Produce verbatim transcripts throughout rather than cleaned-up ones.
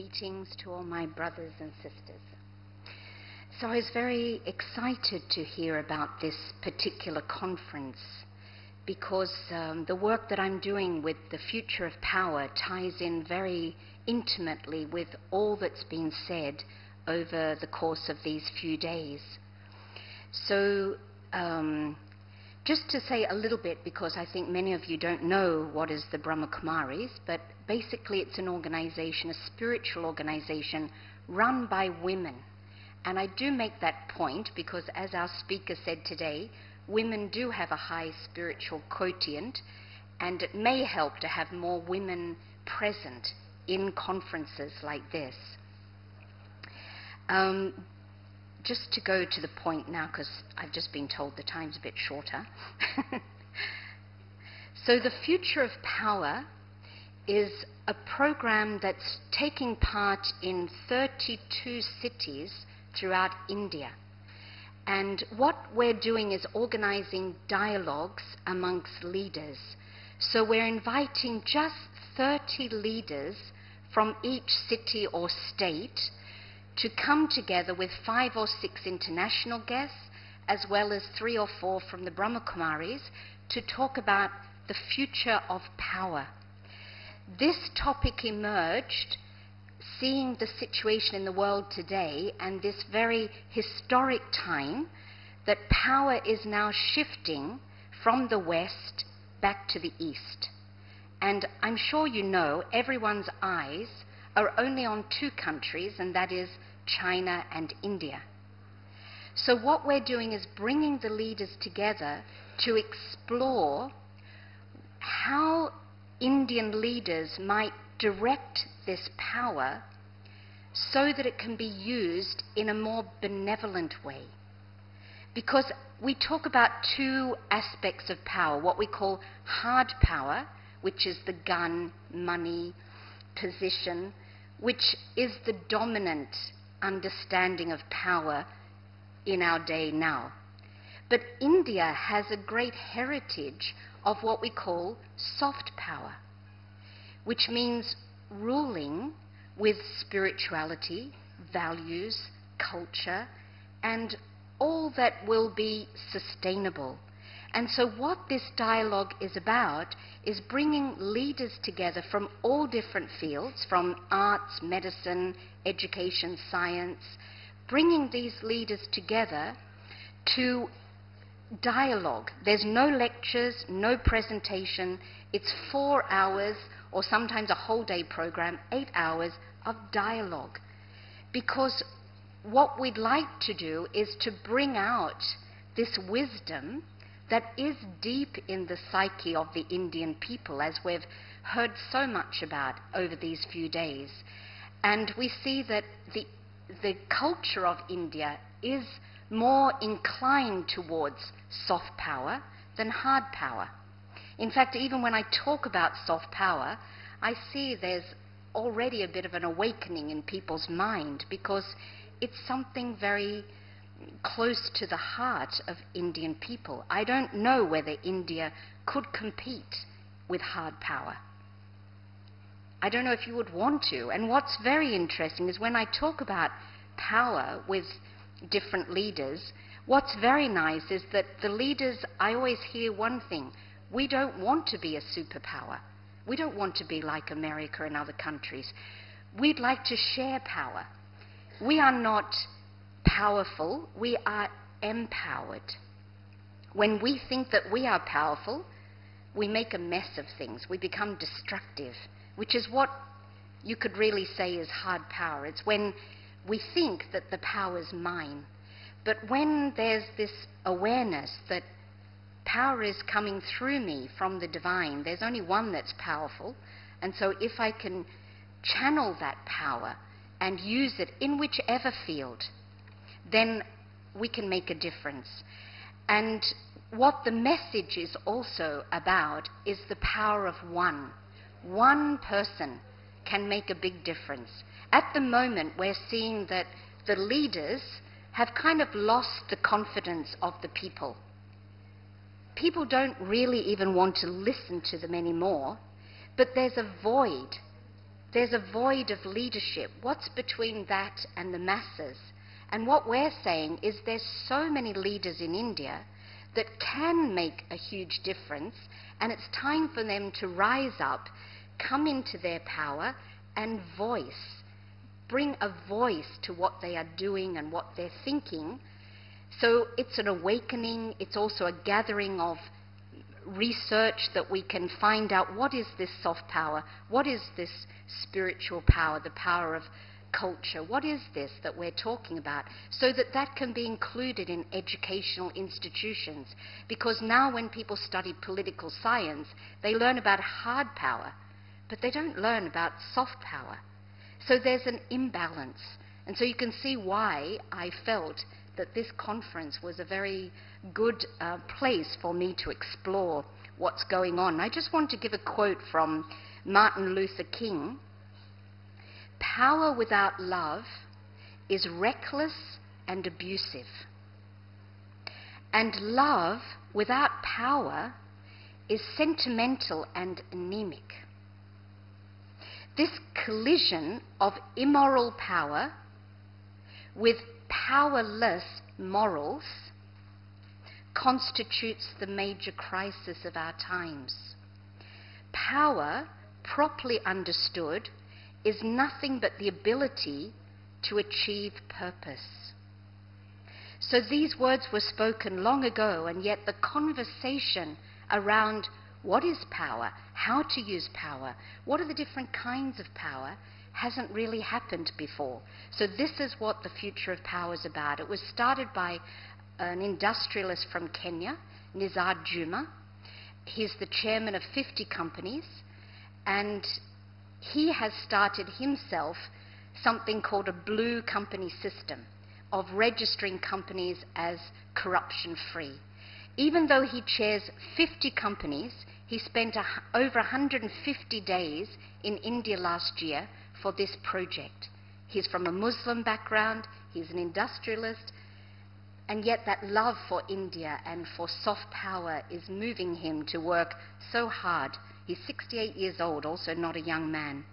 greetings to all my brothers and sisters. So I was very excited to hear about this particular conference because um, the work that I'm doing with the future of power ties in very intimately with all that's been said over the course of these few days. So um, just to say a little bit, because I think many of you don't know what is the Brahma Kumaris, but basically it's an organization, a spiritual organization run by women. And I do make that point because, as our speaker said today, women do have a high spiritual quotient, and it may help to have more women present in conferences like this. Um, just to go to the point now, because I've just been told the time's a bit shorter. So the Future of Power is a program that's taking part in thirty-two cities throughout India. And what we're doing is organizing dialogues amongst leaders. So we're inviting just thirty leaders from each city or state to come together with five or six international guests, as well as three or four from the Brahma Kumaris, to talk about the future of power. This topic emerged seeing the situation in the world today and this very historic time that power is now shifting from the West back to the East. And I'm sure you know everyone's eyes are only on two countries, and that is China and India. So what we're doing is bringing the leaders together to explore how Indian leaders might direct this power so that it can be used in a more benevolent way. Because we talk about two aspects of power, what we call hard power, which is the gun, money, position, which is the dominant understanding of power in our day now. But India has a great heritage of what we call soft power, which means ruling with spirituality, values, culture, and all that will be sustainable. And so what this dialogue is about is bringing leaders together from all different fields, from arts, medicine, education, science, bringing these leaders together to dialogue. There's no lectures, no presentation. It's four hours, or sometimes a whole day program, eight hours of dialogue. Because what we'd like to do is to bring out this wisdom that is deep in the psyche of the Indian people, as we've heard so much about over these few days. And we see that the, the culture of India is more inclined towards soft power than hard power. In fact, even when I talk about soft power, I see there's already a bit of an awakening in people's mind because it's something very close to the heart of Indian people. I don't know whether India could compete with hard power. I don't know if you would want to. And what's very interesting is when I talk about power with different leaders, what's very nice is that the leaders, I always hear one thing: we don't want to be a superpower. We don't want to be like America and other countries. We'd like to share power. We are not powerful, we are empowered. When we think that we are powerful, we make a mess of things. We become destructive, which is what you could really say is hard power. It's when we think that the power's mine. But when there's this awareness that power is coming through me from the divine, there's only one that's powerful, and so if I can channel that power and use it in whichever field, then we can make a difference. And what the message is also about is the power of one. One person can make a big difference. At the moment, we're seeing that the leaders have kind of lost the confidence of the people. People don't really even want to listen to them anymore, but there's a void. There's a void of leadership. What's between that and the masses? And what we're saying is there's so many leaders in India that can make a huge difference, and it's time for them to rise up, come into their power and voice, bring a voice to what they are doing and what they're thinking. So it's an awakening, it's also a gathering of research that we can find out what is this soft power, what is this spiritual power, the power of culture, what is this that we're talking about, so that that can be included in educational institutions. Because now when people study political science, they learn about hard power, but they don't learn about soft power. So there's an imbalance. And so you can see why I felt that this conference was a very good uh, place for me to explore what's going on. I just want to give a quote from Martin Luther King. "Power without love is reckless and abusive. And love without power is sentimental and anemic. This collision of immoral power with powerless morals constitutes the major crisis of our times. Power, properly understood, is nothing but the ability to achieve purpose." So these words were spoken long ago, and yet the conversation around what is power, how to use power, what are the different kinds of power, hasn't really happened before. So this is what the future of power is about. It was started by an industrialist from Kenya, Nizar Juma. He's the chairman of fifty companies, and he has started himself something called a blue company system of registering companies as corruption-free. Even though he chairs fifty companies, he spent a, over one hundred fifty days in India last year for this project. He's from a Muslim background, he's an industrialist, and yet that love for India and for soft power is moving him to work so hard. He's sixty-eight years old, also not a young man.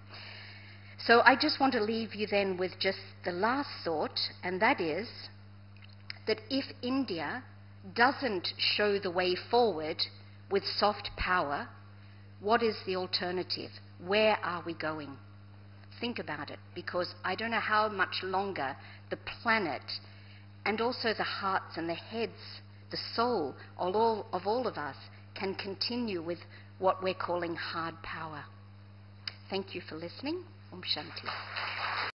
So I just want to leave you then with just the last thought, and that is that if India doesn't show the way forward with soft power, what is the alternative? Where are we going? Think about it, because I don't know how much longer the planet and also the hearts and the heads, the soul of all, of all of us can continue with what we're calling hard power. Thank you for listening. Om Shanti.